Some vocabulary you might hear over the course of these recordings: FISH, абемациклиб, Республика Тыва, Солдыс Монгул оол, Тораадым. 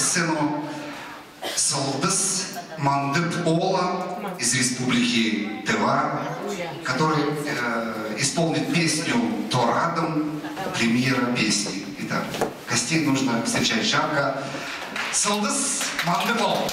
сыну Солдыс Монгул Оол из Республики Тыва, который исполнит песню Торадом премьера песни. Итак, гостей нужно встречать жарко. Солдыс Монгул Оол.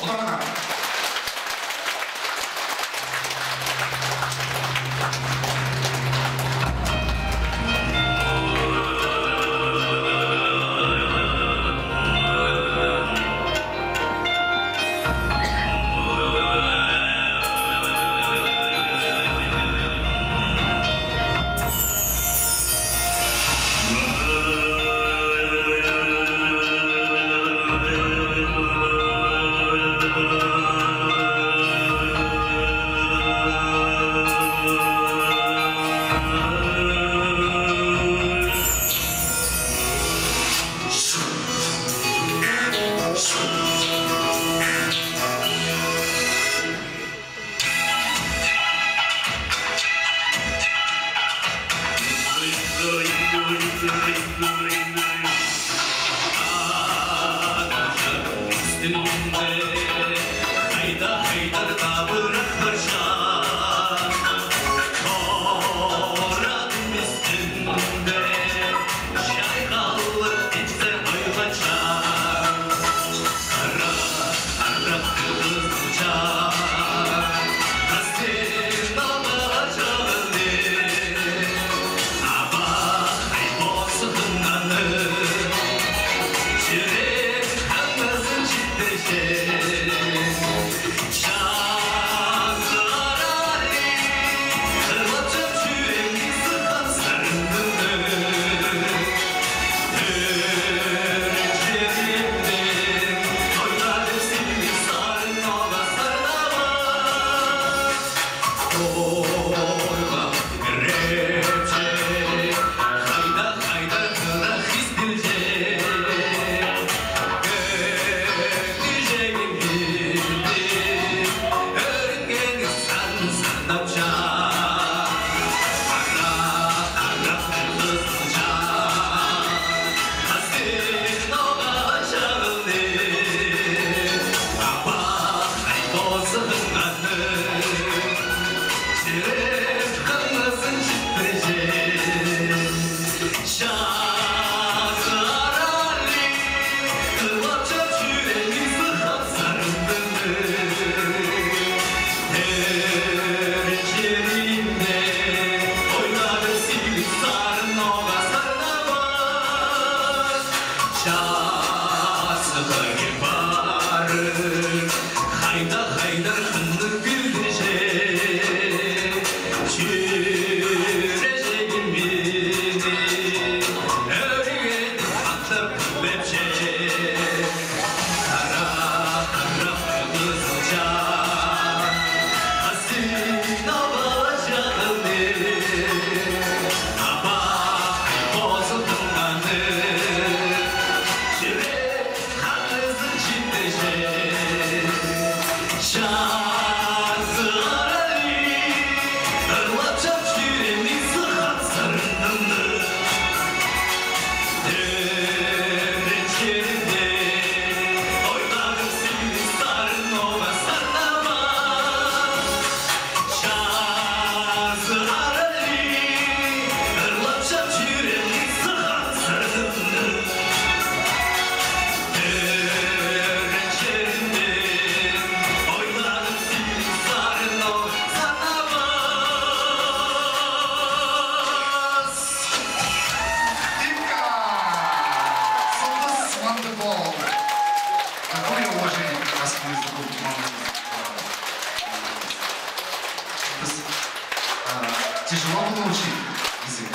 Тяжело было учить язык.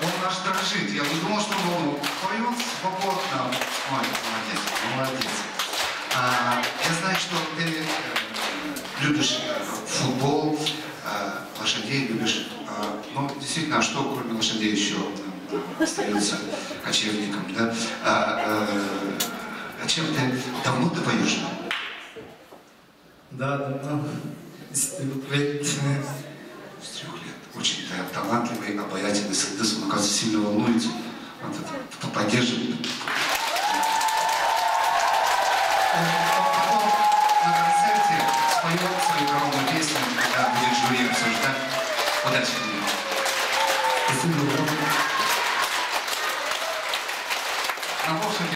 Он наш дрожит. Я не думал, что он поет свободно. Ой, молодец, молодец. Я знаю, что ты любишь футбол, лошадей любишь. Ну, действительно, а что кроме лошадей еще остается кочевником, да? А чем ты давно ты поешь? Да, давно. С 3 лет. Очень талантливый, обаятельный Солдыс. Он, оказывается, сильно волнуется. Он поддерживает. Удачи.